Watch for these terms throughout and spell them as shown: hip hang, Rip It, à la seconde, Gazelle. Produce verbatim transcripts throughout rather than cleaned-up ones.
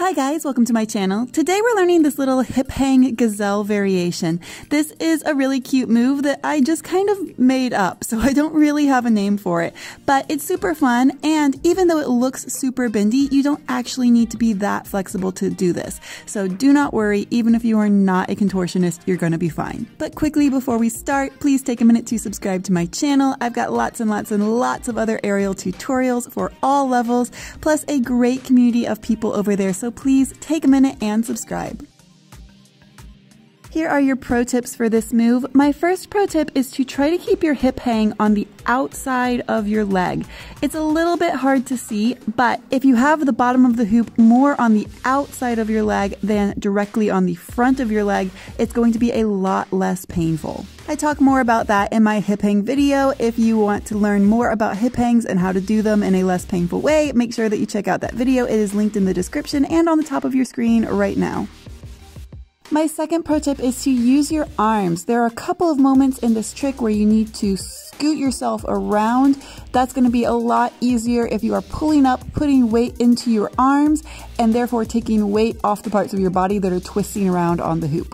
Hi guys, welcome to my channel. Today we're learning this little hip hang gazelle variation. This is a really cute move that I just kind of made up, so I don't really have a name for it. But it's super fun, and even though it looks super bendy, you don't actually need to be that flexible to do this. So do not worry, even if you are not a contortionist, you're gonna be fine. But quickly before we start, please take a minute to subscribe to my channel. I've got lots and lots and lots of other aerial tutorials for all levels, plus a great community of people over there, so So please take a minute and subscribe. Here are your pro tips for this move. My first pro tip is to try to keep your hip hang on the outside of your leg. It's a little bit hard to see, but if you have the bottom of the hoop more on the outside of your leg than directly on the front of your leg, it's going to be a lot less painful. I talk more about that in my hip hang video. If you want to learn more about hip hangs and how to do them in a less painful way, make sure that you check out that video. It is linked in the description and on the top of your screen right now. My second pro tip is to use your arms. There are a couple of moments in this trick where you need to scoot yourself around. That's going to be a lot easier if you are pulling up, putting weight into your arms, and therefore taking weight off the parts of your body that are twisting around on the hoop.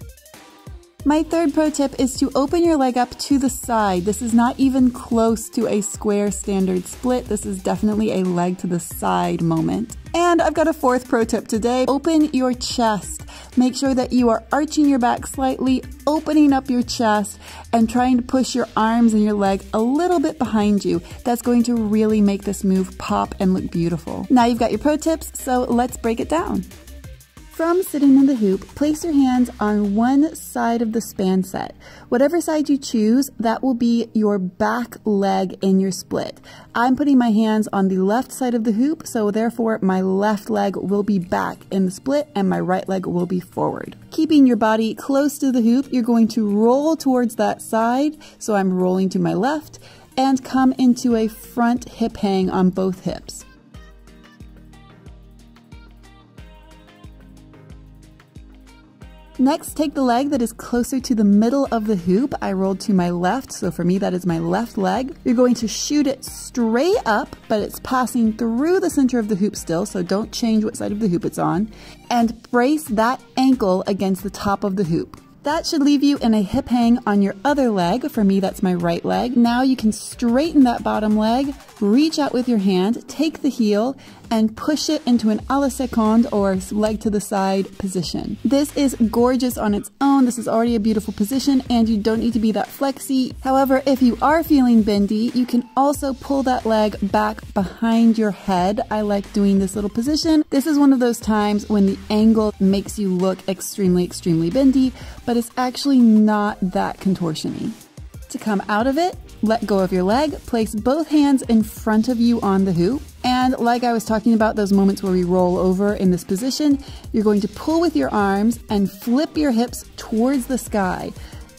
My third pro tip is to open your leg up to the side. This is not even close to a square standard split. This is definitely a leg to the side moment. And I've got a fourth pro tip today. Open your chest. Make sure that you are arching your back slightly, opening up your chest, and trying to push your arms and your leg a little bit behind you. That's going to really make this move pop and look beautiful. Now you've got your pro tips, so let's break it down. From sitting in the hoop, place your hands on one side of the span set. Whatever side you choose, that will be your back leg in your split. I'm putting my hands on the left side of the hoop, so therefore my left leg will be back in the split and my right leg will be forward. Keeping your body close to the hoop, you're going to roll towards that side, so I'm rolling to my left, and come into a front hip hang on both hips. Next, take the leg that is closer to the middle of the hoop. I rolled to my left, so for me that is my left leg. You're going to shoot it straight up, but it's passing through the center of the hoop still, so don't change what side of the hoop it's on. And brace that ankle against the top of the hoop. That should leave you in a hip hang on your other leg. For me, that's my right leg. Now you can straighten that bottom leg, reach out with your hand, take the heel, and push it into an à la seconde or leg to the side position. This is gorgeous on its own. This is already a beautiful position and you don't need to be that flexy. However, if you are feeling bendy, you can also pull that leg back behind your head. I like doing this little position. This is one of those times when the angle makes you look extremely, extremely bendy, but it's actually not that contortiony. To come out of it, let go of your leg, place both hands in front of you on the hoop, and like I was talking about those moments where we roll over in this position, you're going to pull with your arms and flip your hips towards the sky.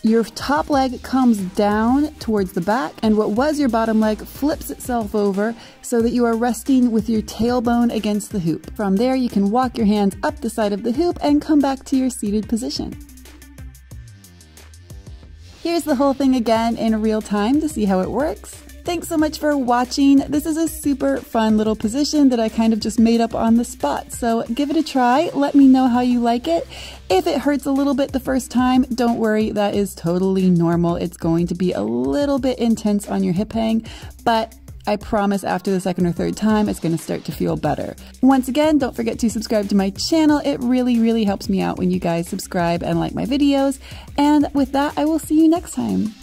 Your top leg comes down towards the back, and what was your bottom leg flips itself over so that you are resting with your tailbone against the hoop. From there, you can walk your hands up the side of the hoop and come back to your seated position. Here's the whole thing again in real time to see how it works. Thanks so much for watching. This is a super fun little position that I kind of just made up on the spot, so give it a try. Let me know how you like it. If it hurts a little bit the first time, don't worry, that is totally normal. It's going to be a little bit intense on your hip hang, but I promise after the second or third time, it's going to start to feel better. Once again, don't forget to subscribe to my channel. It really, really helps me out when you guys subscribe and like my videos. And with that, I will see you next time.